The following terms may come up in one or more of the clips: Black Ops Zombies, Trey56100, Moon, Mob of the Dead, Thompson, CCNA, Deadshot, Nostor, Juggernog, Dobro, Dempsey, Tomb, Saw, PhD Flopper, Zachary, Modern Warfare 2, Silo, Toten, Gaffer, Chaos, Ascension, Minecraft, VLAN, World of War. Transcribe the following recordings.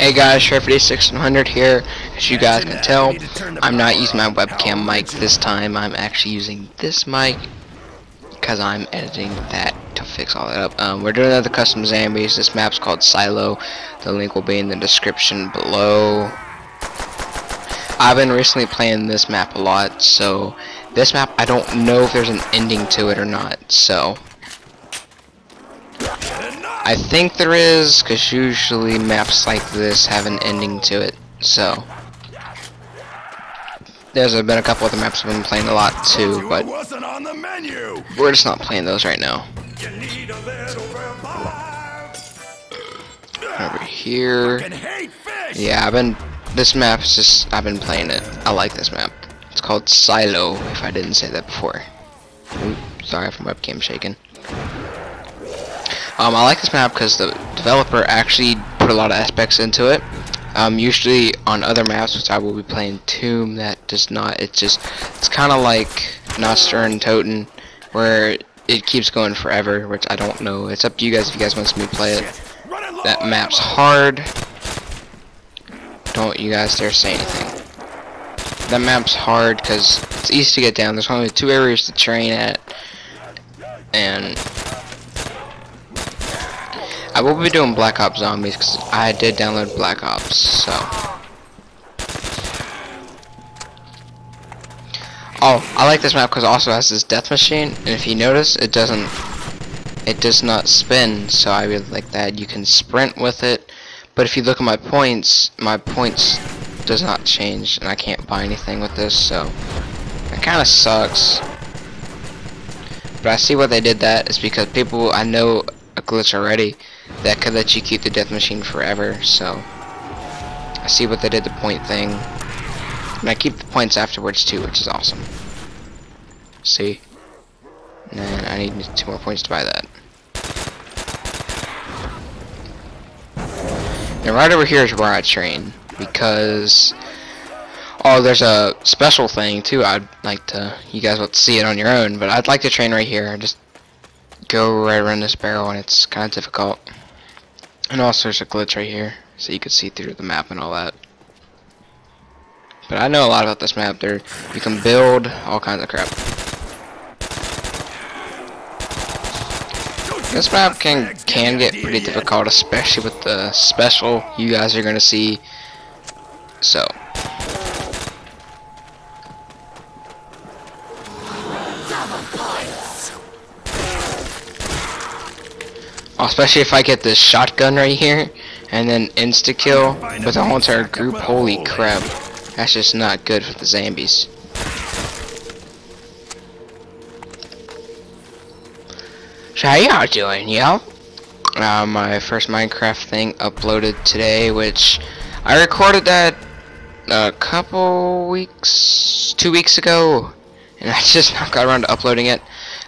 Hey guys, Trey56100 here. As you guys can tell, I'm not using my webcam mic this time. I'm actually using this mic because I'm editing that to fix all that up. We're doing another custom zombies. This map's called Silo. The link will be in the description below. I've been recently playing this map a lot, so this map, I don't know if there's an ending to it or not, so I think there is, because usually maps like this have an ending to it, so there's been a couple other maps I've been playing a lot too, but we're just not playing those right now. Over here, yeah, I've been playing it. I like this map. It's called Silo, if I didn't say that before. Oops, sorry for my webcam shaking. I like this map because the developer actually put a lot of aspects into it. Usually on other maps, which I will be playing Tomb, that does not. It's kind of like Nostor and Toten, where it keeps going forever, which I don't know. It's up to you guys if you guys want to see me play it. That map's hard. Don't you guys dare say anything. That map's hard because it's easy to get down. There's only two areas to train at, and I will be doing Black Ops Zombies because I did download Black Ops, so. Oh, I like this map because it also has this death machine, and if you notice, it does not spin, so I really like that. You can sprint with it, but if you look at my points does not change, and I can't buy anything with this, so it kind of sucks. But I see why they did that. It's because people, I know a glitch already that could let you keep the death machine forever, so I see what they did, the point thing, and I keep the points afterwards too, which is awesome. See, and I need 2 more points to buy that. And right over here is where I train, because oh, there's a special thing too. I'd like to, you guys will see it on your own, but I'd like to train right here. Just go right around this barrel, and it's kind of difficult. And also there's a glitch right here, so you can see through the map and all that. But I know a lot about this map. There, you can build all kinds of crap. This map can get pretty difficult, especially with the special you guys are gonna see. So especially if I get this shotgun right here and then insta-kill with the whole entire group, holy crap. That's just not good for the zombies. So how y'all doing, y'all? My first Minecraft thing uploaded today, which I recorded that a couple weeks, 2 weeks ago, and I just not got around to uploading it.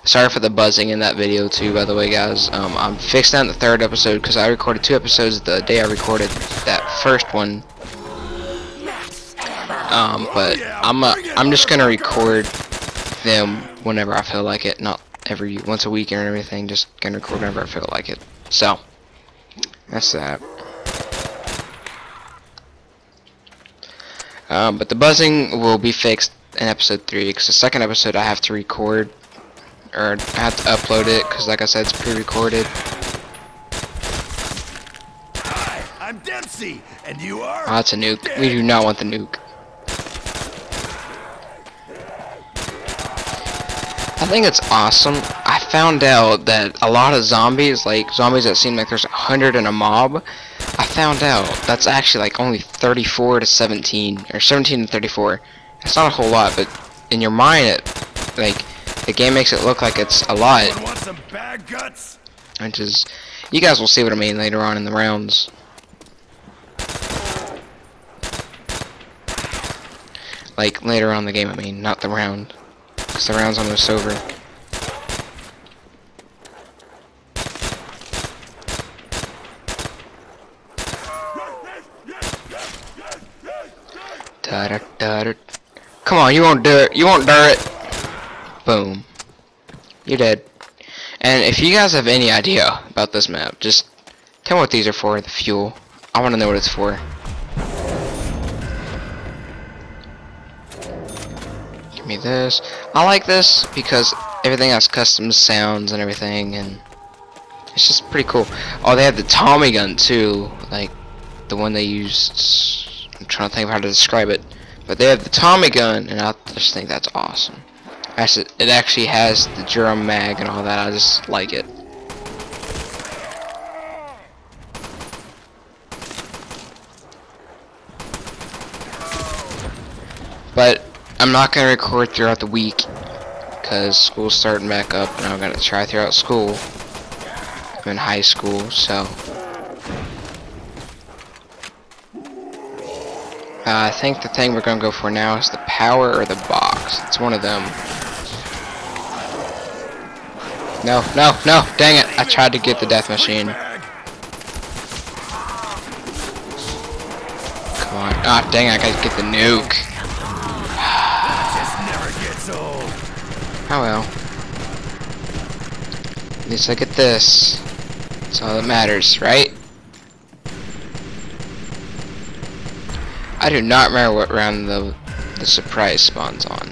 Sorry for the buzzing in that video too, by the way, guys. I'm fixing that in the 3rd episode because I recorded 2 episodes the day I recorded that first one. But I'm just gonna record them whenever I feel like it, not every once a week or everything. Just gonna record whenever I feel like it. So that's that. But the buzzing will be fixed in episode 3 because the 2nd episode I have to record. Or I have to upload it because, like I said, it's pre-recorded. Hi, I'm Dempsey, and you are. Oh, it's a nuke. Dead. We do not want the nuke. I think it's awesome. I found out that a lot of zombies, like zombies that seem like there's 100 in a mob, I found out that's actually like only 34 to 17, or 17 to 34. That's not a whole lot, but in your mind, it like. The game makes it look like it's a lot, which is, you guys will see what I mean later on in the rounds. Like, later on in the game, I mean, not the round. Because the round's almost over. Da-da-da-da. Come on, you won't do it, you won't do it. Boom. You're dead. And if you guys have any idea about this map, just tell me what these are for, the fuel. I want to know what it's for. Give me this. I like this because everything has custom sounds and everything, and it's just pretty cool. Oh, they have the Tommy gun too, like the one they used. I'm trying to think of how to describe it, but they have the Tommy gun, and I just think that's awesome. It actually has the drum mag and all that. I just like it. But I'm not gonna record throughout the week because school's starting back up, and I'm gonna try throughout school. I'm in high school, so I think the thing we're gonna go for now is the power or the box. It's one of them. No, no, no! Dang it! I tried to get the death machine. Come on! Ah, dang it! I gotta get the nuke. Oh well. At least I get this. That's all that matters, right? I do not remember what round the surprise spawns on.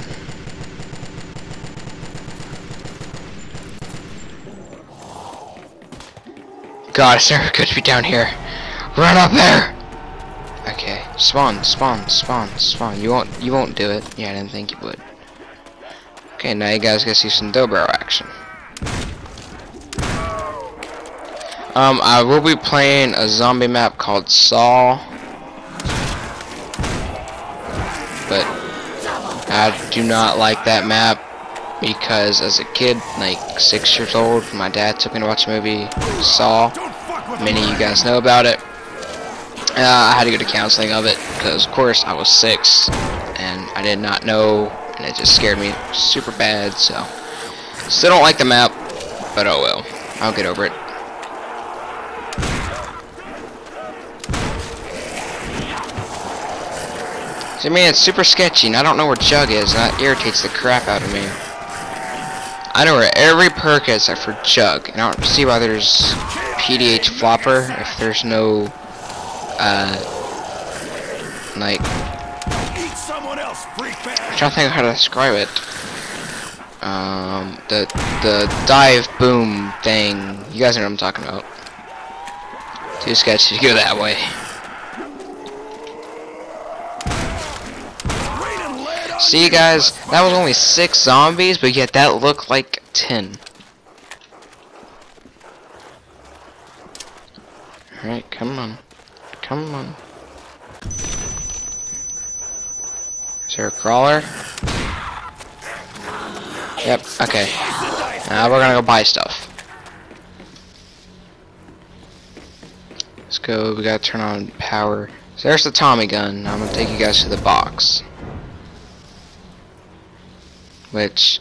God, it's never good to be down here. Run up there! Okay. Spawn, spawn, spawn, spawn. You won't do it. Yeah, I didn't think you would. Okay, now you guys gotta see some Dobro action. I will be playing a zombie map called Saw, but I do not like that map because as a kid, like 6 years old, my dad took me to watch a movie, Saw. Many of you guys know about it. I had to go to counseling of it because, of course, I was 6 and I did not know. And it just scared me super bad, so still don't like the map, but oh well, I'll get over it. So, I mean, it's super sketchy, and I don't know where Jug is, and that irritates the crap out of me. I know where every perk is except for Jug, and I don't see why there's PhD Flopper if there's no like. I'm trying to think of how to describe it. The dive boom thing. You guys know what I'm talking about. Too sketchy to go that way. See, guys, that was only 6 zombies, but yet that looked like 10. All right, come on, come on. Is there a crawler? Yep, okay. Now we're gonna go buy stuff. Let's go, we gotta turn on power. So there's the Tommy gun. I'm gonna take you guys to the box. Which,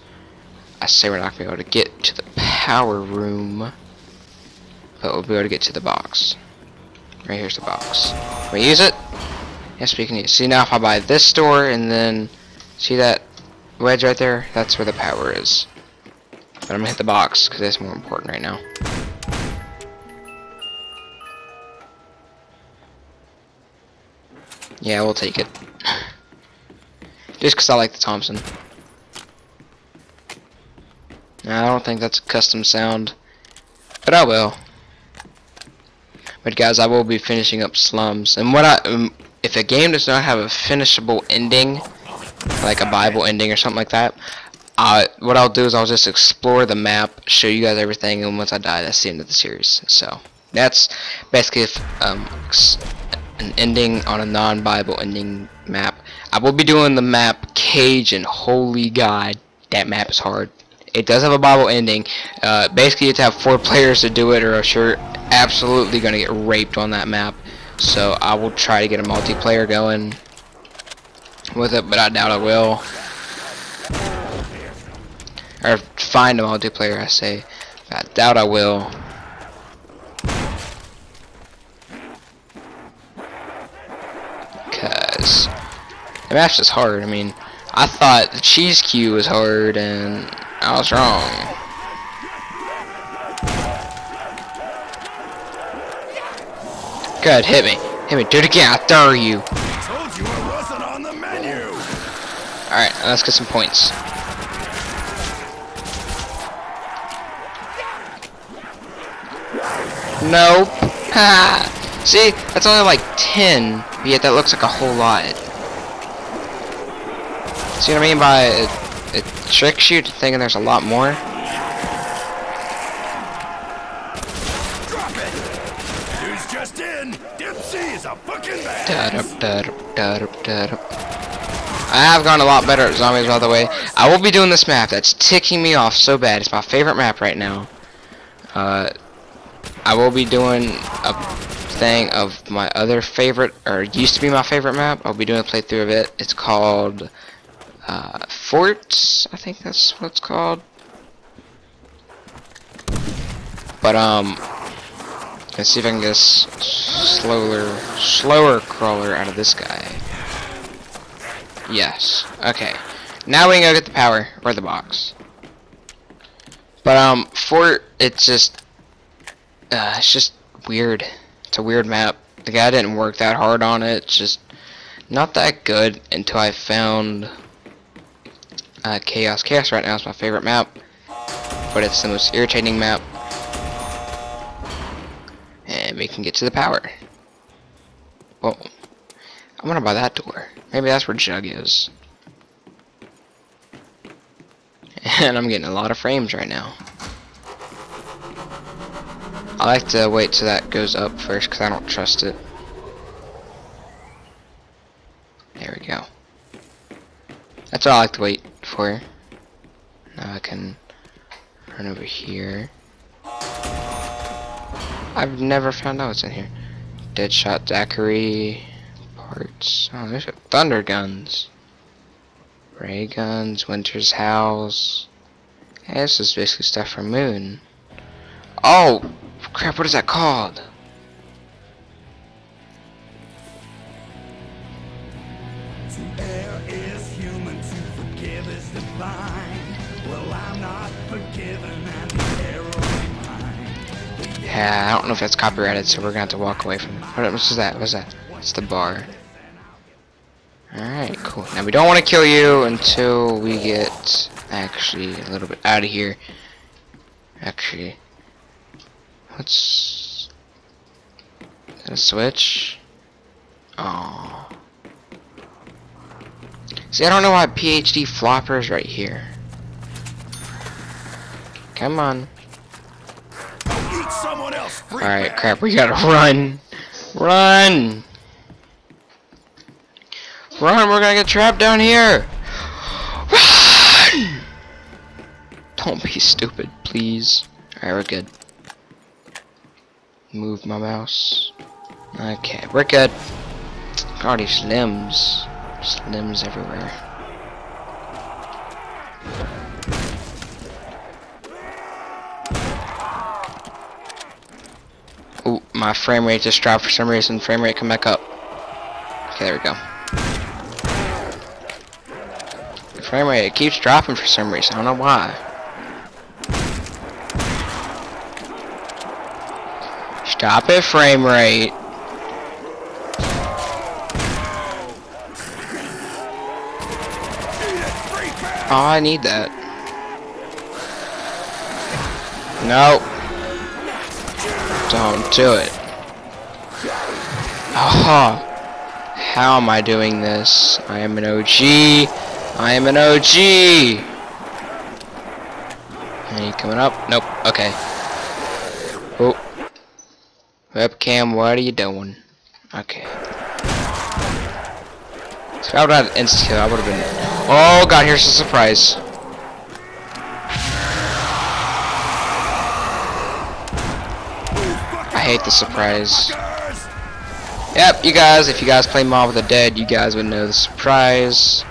I say we're not gonna be able to get to the power room. But we'll be able to get to the box. Right here's the box. Can we use it? Yes, we can use. See, now if I buy this store and then see that wedge right there, that's where the power is. But I'm gonna hit the box because that's more important right now. Yeah, we'll take it. Just because I like the Thompson. I don't think that's a custom sound, but I will. But guys, I will be finishing up Slums, and what I. If a game does not have a finishable ending, like a Bible ending or something like that, what I'll do is I'll just explore the map, show you guys everything, and once I die, that's the end of the series. So that's basically if, an ending on a non-Bible ending map. I will be doing the map Cage, and holy God, that map is hard. It does have a Bible ending. Basically, you have to have 4 players to do it, or else you're absolutely going to get raped on that map. So I will try to get a multiplayer going with it, but I doubt I will. Or find a multiplayer, I say. I doubt I will. Because the map's just hard. I mean, I thought the cheese queue was hard, and I was wrong. Good, hit me. Hey, do it again, I'll throw you. I told you it wasn't on the menu. Alright, let's get some points. Nope. Ha! See, that's only like 10, yet that looks like a whole lot. See what I mean by it tricks you to thinking there's a lot more? Drop it! News just in! Dempsey is a fucking bad. I have gone a lot better at zombies, by the way. I will be doing this map. That's ticking me off so bad. It's my favorite map right now. I will be doing a thing of my other favorite, or used to be my favorite map. I'll be doing a playthrough of it. It's called Forts, I think that's what it's called. But let's see if I can get a slower crawler out of this guy. Yes. Okay. Now we can go get the power or the box. But Fort, it's just weird. It's a weird map. The guy didn't work that hard on it. It's just not that good until I found Chaos. Chaos right now is my favorite map, but it's the most irritating map. And we can get to the power. Whoa. I wanna buy that door. Maybe that's where Jug is. And I'm getting a lot of frames right now. I like to wait till that goes up first because I don't trust it. There we go. That's all I like to wait for. Now I can run over here. I've never found out what's in here. Deadshot, Zachary, parts. Oh, there's thunder guns. Ray guns, Winter's house. Hey, this is basically stuff from Moon. Oh! Crap, what is that called? To err is human, to forgive is divine. Well, I'm not forgiven and terrible. Yeah, I don't know if that's copyrighted, so we're gonna have to walk away from it. What was that? What was that? It's the bar. Alright, cool. Now we don't want to kill you until we get actually a little bit out of here. Actually. Let's switch. Oh, see, I don't know why PhD Flopper is right here. Come on. Eat someone else. All right, crap. We gotta run, run. We're gonna get trapped down here. Run! Don't be stupid, please. All right, we're good. Move my mouse. Okay, we're good. God, these slims. Slims everywhere. Ooh, my frame rate just dropped for some reason. Frame rate, come back up. Okay, there we go. The frame rate, it keeps dropping for some reason. I don't know why. Stop it, frame rate. Oh, I need that. No. Don't do it. Aha. Oh, how am I doing this? I am an OG. I am an OG. Any coming up? Nope. Okay. Oh. Webcam, what are you doing? Okay. So I would have insta-kill, I would have been... Oh god, here's the surprise. I hate the surprise. Yep, you guys, if you guys play Mob of the Dead, you guys would know the surprise.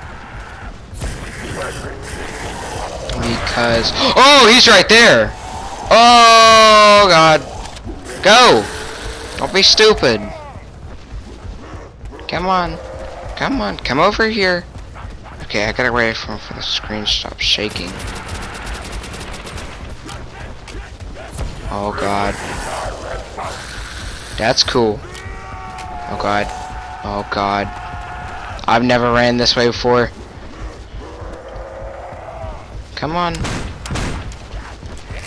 Because... Oh, he's right there! Oh god. Go! Don't be stupid. Come on. Come on. Come over here. Okay, I gotta wait for the screen to stop shaking. Oh god. That's cool. Oh god. Oh god. I've never ran this way before. Come on.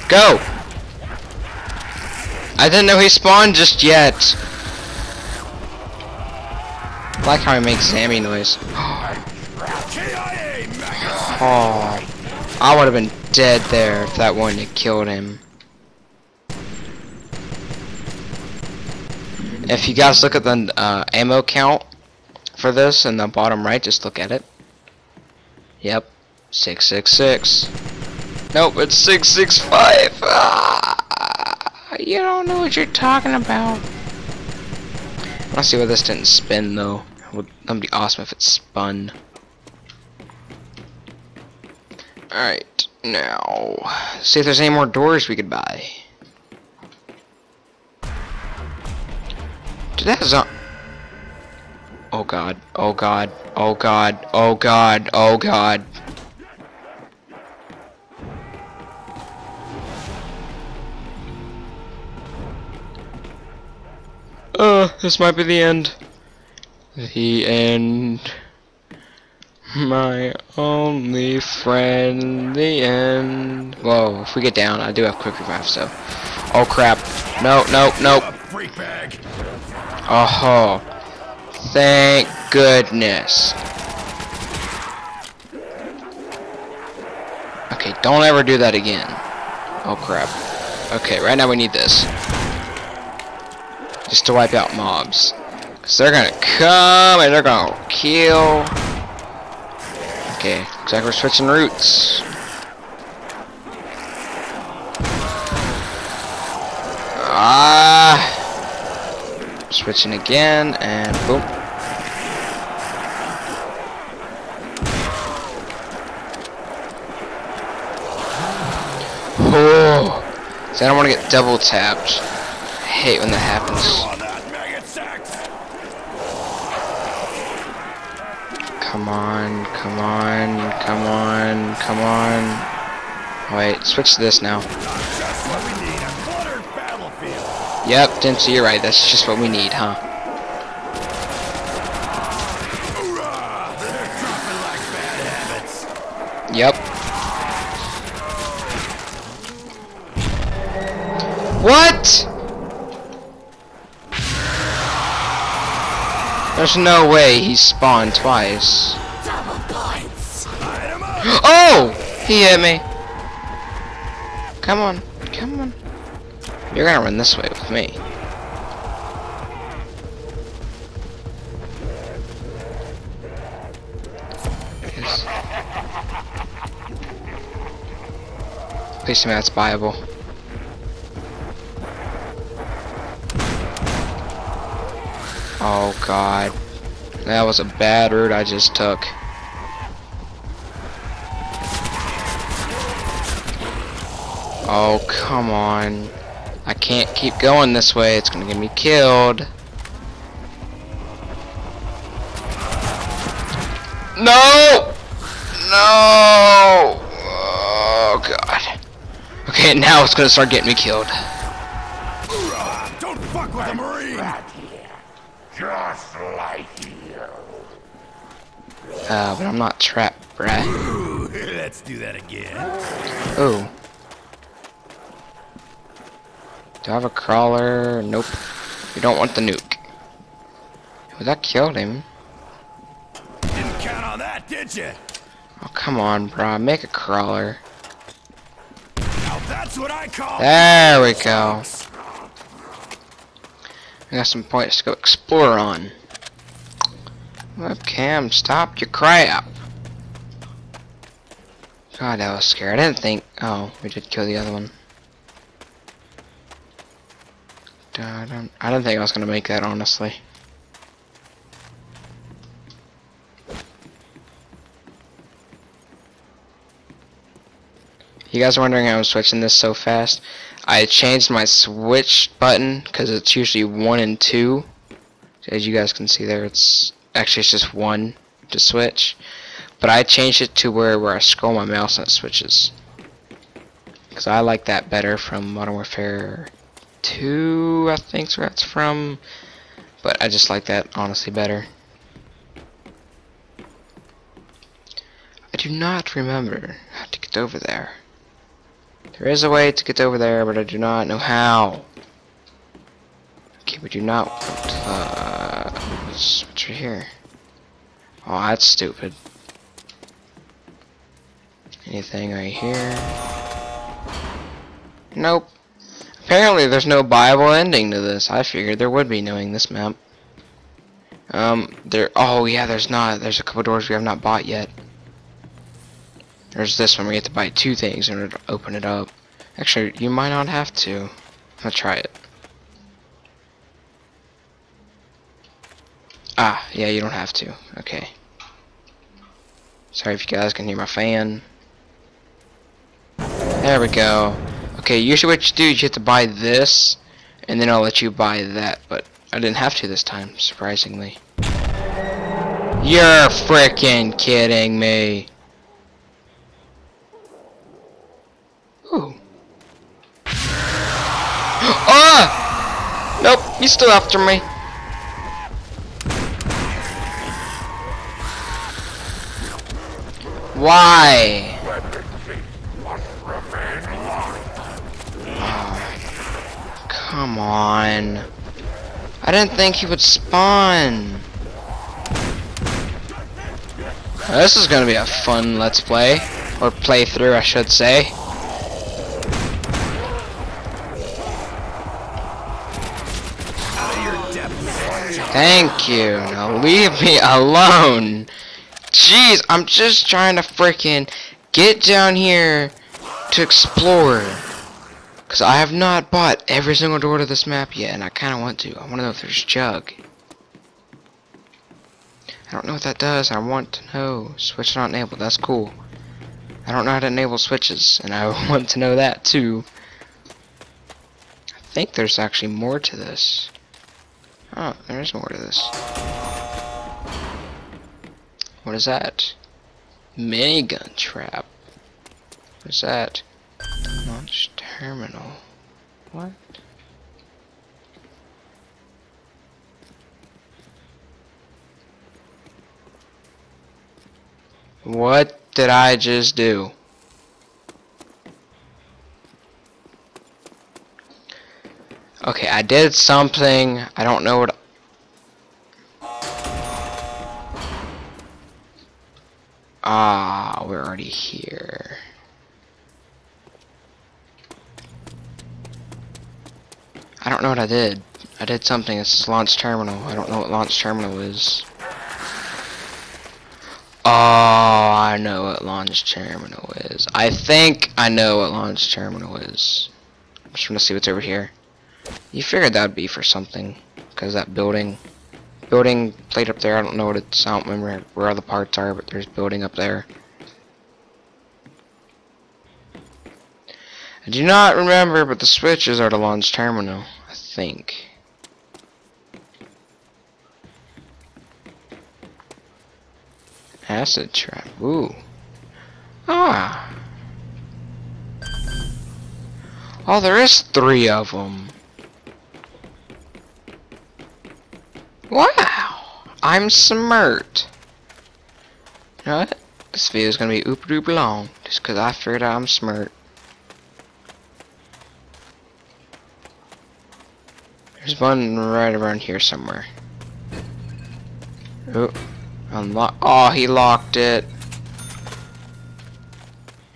Go! I didn't know he spawned just yet. I like how he makes Sammy noise. Oh, I would have been dead there if that one had killed him. If you guys look at the ammo count for this in the bottom right, just look at it. Yep, 666. Nope, it's 665. Ah, you don't know what you're talking about. Let's see why this didn't spin though. That'd be awesome if it spun. Alright, now see if there's any more doors we could buy. Dude, that is a... Oh god, oh god, oh god, oh god, oh god. This might be the end. The end. My only friend, the end. Whoa, if we get down, I do have quick revive, so. Oh crap. No, no, no. Oh, thank goodness. Okay, don't ever do that again. Oh crap. Okay, right now we need this. Just to wipe out mobs. Because they're gonna come and they're gonna kill. Okay, looks like we're switching routes. Ah! Switching again, and boom. Oh! See, I don't want to get double tapped. I hate when that happens. Come on, come on, come on, come on. Wait, switch to this now. Yep, Dempsey, you're right. That's just what we need, huh? Yep. What? There's no way he spawned twice. Oh! He hit me. Come on, come on. You're gonna run this way with me. Yes. Please, man, that's viable. Oh god. That was a bad route I just took. Oh, come on. I can't keep going this way, it's gonna get me killed. No! No! Oh god. Okay, now it's gonna start getting me killed. Don't fuck with the Marine! Just like you. But I'm not trapped, bruh. Ooh, let's do that again. Ooh. Do I have a crawler? Nope. We don't want the nuke. Well, that killed him. Didn't count on that, did you? Oh, come on, bro. Make a crawler. Now that's what I call. There we go. I got some points to go explore on. Webcam, stop your crap. God, that was scary. I didn't think... Oh, we did kill the other one. I don't think I was gonna make that, honestly. You guys are wondering how I'm switching this so fast. I changed my switch button because it's usually 1 and 2. As you guys can see there, it's actually it's just 1 to switch. But I changed it to where I scroll my mouse and it switches. Because I like that better from Modern Warfare 2, I think, so that's from But I just like that, honestly, better. I do not remember how to get over there. There is a way to get over there, but I do not know how. Okay, we do not want what's right here? Oh, that's stupid. Anything right here? Nope. Apparently there's no viable ending to this. I figured there would be, knowing this map. Oh yeah, there's not. There's a couple doors we have not bought yet. There's this one. We have to buy two things in order to open it up. Actually, you might not have to. I'll try it. Ah, yeah, you don't have to. Okay. Sorry if you guys can hear my fan. There we go. Okay, usually what you do is you have to buy this, and then I'll let you buy that, but I didn't have to this time, surprisingly. You're freaking kidding me. Ooh. Ah! Nope, he's still after me. Why? Come on. I didn't think he would spawn. Now, this is gonna be a fun let's play. Or playthrough, I should say. Thank you. Now leave me alone. Jeez, I'm just trying to freaking get down here to explore. Because I have not bought every single door to this map yet, and I kind of want to. I want to know if there's Jug. I don't know what that does. I want to know. Switch not enabled. That's cool. I don't know how to enable switches, and I want to know that too. I think there's actually more to this. Oh, there is more to this. What is that? Minigun trap. What is that? Launch terminal. What? What did I just do? Okay, I did something. I don't know what. Ah, we're already here. I don't know what I did. I did something. It's launch terminal. I don't know what launch terminal is. Oh, I know what launch terminal is. I think I know what launch terminal is. I'm just gonna see what's over here. You figured that'd be for something, because that building played up there. I don't know what it's. I don't remember where all the parts are, but there's building up there. I do not remember, but the switches are the launch terminal, I think. Acid trap. Ooh. Ah. Oh, there is 3 of them. Wow. I'm smart. You know what? This video is going to be oop-doop long, just because I figured out I'm smart. There's one right around here somewhere. Oh, unlock. Oh, he locked it.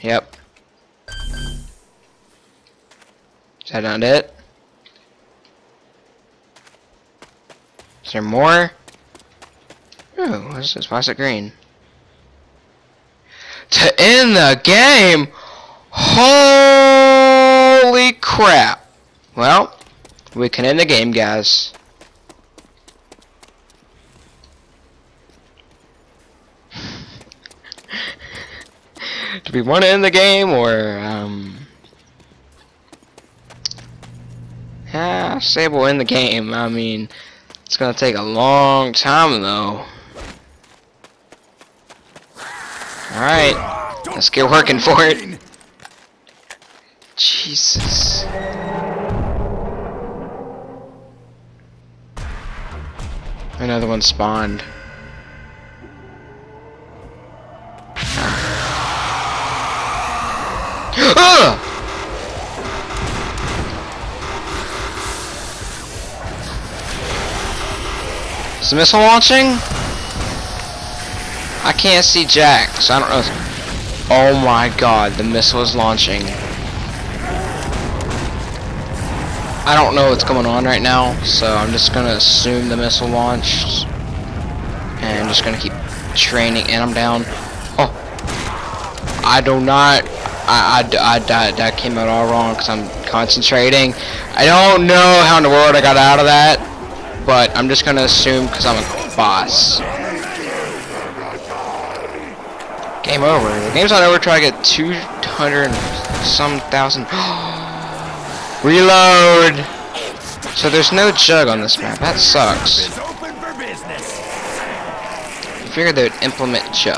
Yep. Is that not it? Is there more? Oh, what's this? Why is it green? To end the game! Holy crap! Well, we can end the game, guys. Do we want to end the game, or yeah, say we'll end the game. I mean, it's gonna take a long time though. All right, let's get working for it. Jesus. Another one spawned. Ah! Is the missile launching? I can't see Jack, so I don't know. Oh my god, the missile is launching. I don't know what's going on right now, so I'm just gonna assume the missile launched. And I'm just gonna keep training, and I'm down. Oh! I do not... that came out all wrong, because I'm concentrating. I don't know how in the world I got out of that, but I'm just gonna assume, because I'm a boss. Game over. The game's not over till I get 200 and some thousand... Reload! So there's no jug on this map. That sucks. I figured they would implement jug.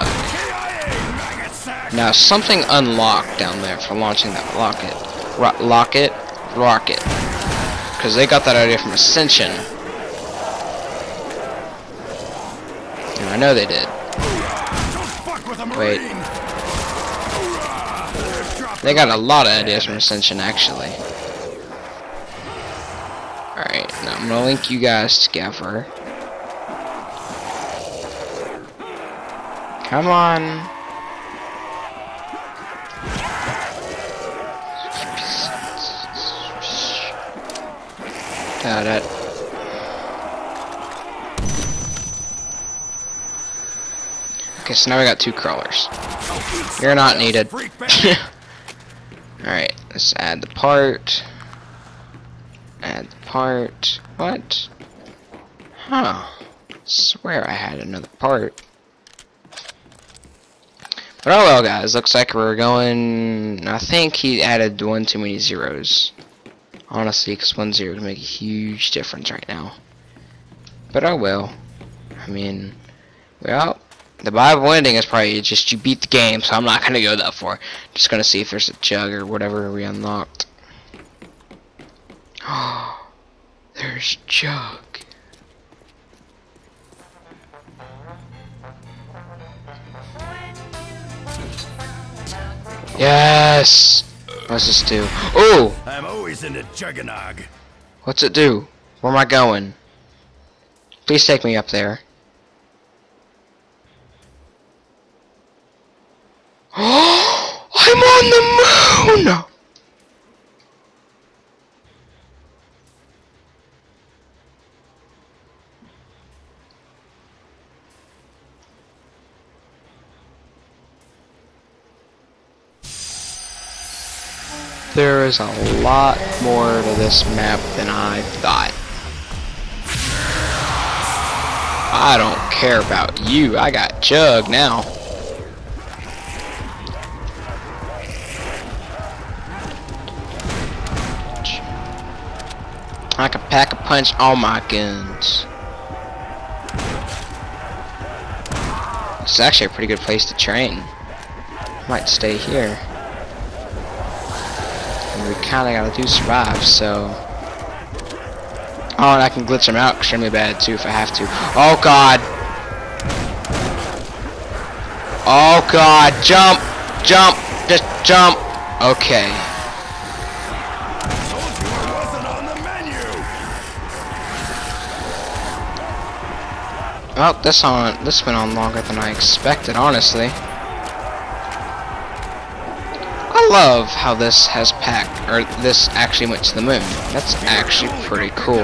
Now something unlocked down there for launching that locket. Rocket. Because they got that idea from Ascension. And I know they did. Wait. They got a lot of ideas from Ascension, actually. Alright, now I'm gonna link you guys to Gaffer. Come on! Got it. Okay, so now we got two crawlers. You're not needed. Alright, let's add the part. Add the part. What? Huh. Swear I had another part. But oh well, guys. Looks like we're going. I think he added one too many zeros. Honestly, because 1 0 would make a huge difference right now. But oh well. I mean, well, the Bible ending is probably just you beat the game, so I'm not gonna go that far. I'm just gonna see if there's a jug or whatever we unlocked. Oh, there's jug. Yes. What's this do? Oh! I'm always in a Juggernog. What's it do? Where am I going? Please take me up there. Oh! I'm on the moon. There is a lot more to this map than I thought. I don't care about you. I got Jug now. I can pack a punch all my guns. This is actually a pretty good place to train. Might stay here. We kinda gotta do survive, so. Oh, and I can glitch them out extremely bad too if I have to. Oh god! Oh god! Jump! Jump! Just jump! Okay. Well, this went on longer than I expected, honestly. I love how this has packed, or this actually went to the moon. That's actually pretty cool.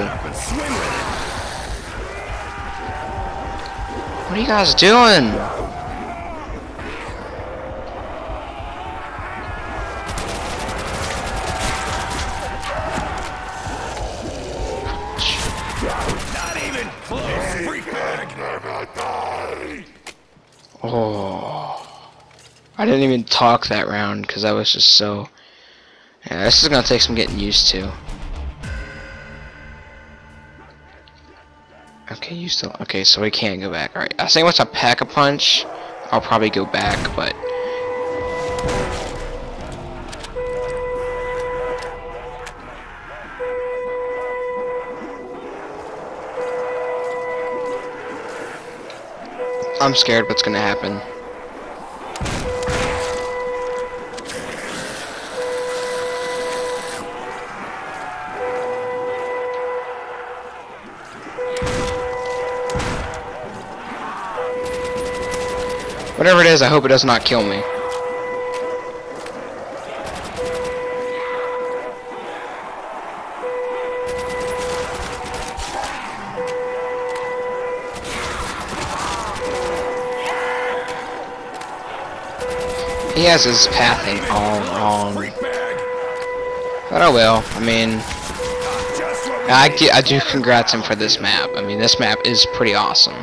What are you guys doing? Not even close. Oh. I didn't even talk that round because I was just so. Yeah, this is gonna take some getting used to. Okay, you still. Okay, so we can't go back. Alright, I think once I pack a punch, I'll probably go back, but. I'm scared what's gonna happen. Whatever it is, I hope it does not kill me. He has his pathing all wrong. But oh well, I mean... I do congrats him for this map. I mean, this map is pretty awesome.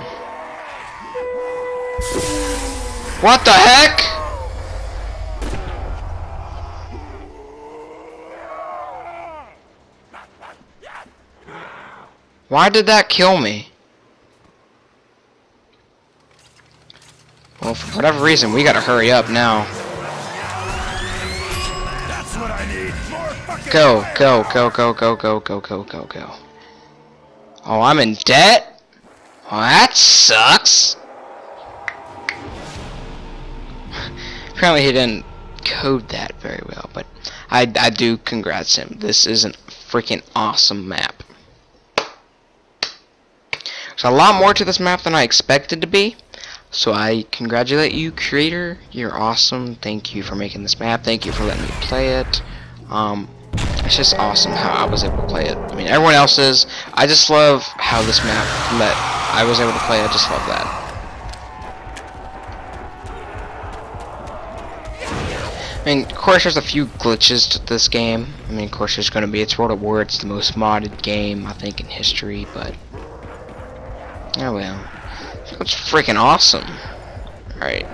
What the heck?! Why did that kill me? Well, for whatever reason, we gotta hurry up now. Go, go, go, go, go, go, go, go, go, go. Oh, I'm in debt? Oh, that sucks! Apparently he didn't code that very well, but I do congrats him. This is a freaking awesome map. There's a lot more to this map than I expected to be, so I congratulate you, creator. You're awesome. Thank you for making this map. Thank you for letting me play it. It's just awesome how I was able to play it. I mean, everyone else's. I just love how this map that I was able to play. I just love that. I mean, of course there's a few glitches to this game. I mean, of course there's going to be, it's World of War, it's the most modded game, I think, in history, but... oh well. That's freaking awesome. Alright.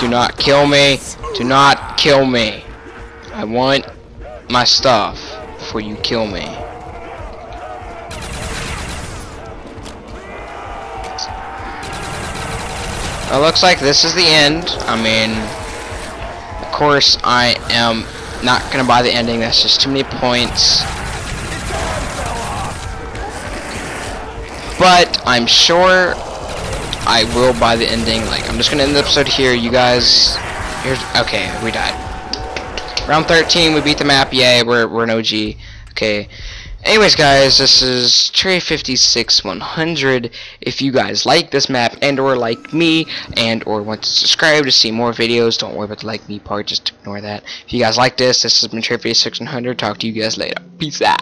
Do not kill me! Do not kill me! I want my stuff before you kill me. It looks like this is the end. I mean, of course, I am not going to buy the ending. That's just too many points. But I'm sure I will buy the ending. Like, I'm just going to end the episode here. You guys, here's, okay, we died. Round 13, we beat the map. Yay, we're an OG. Okay. Anyways, guys, this is Trey56100. If you guys like this map and or like me and or want to subscribe to see more videos, don't worry about the like me part, just ignore that. If you guys like this, this has been Trey56100. Talk to you guys later. Peace out.